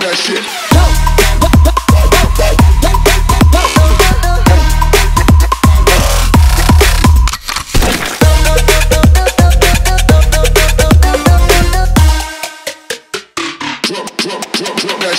that shit.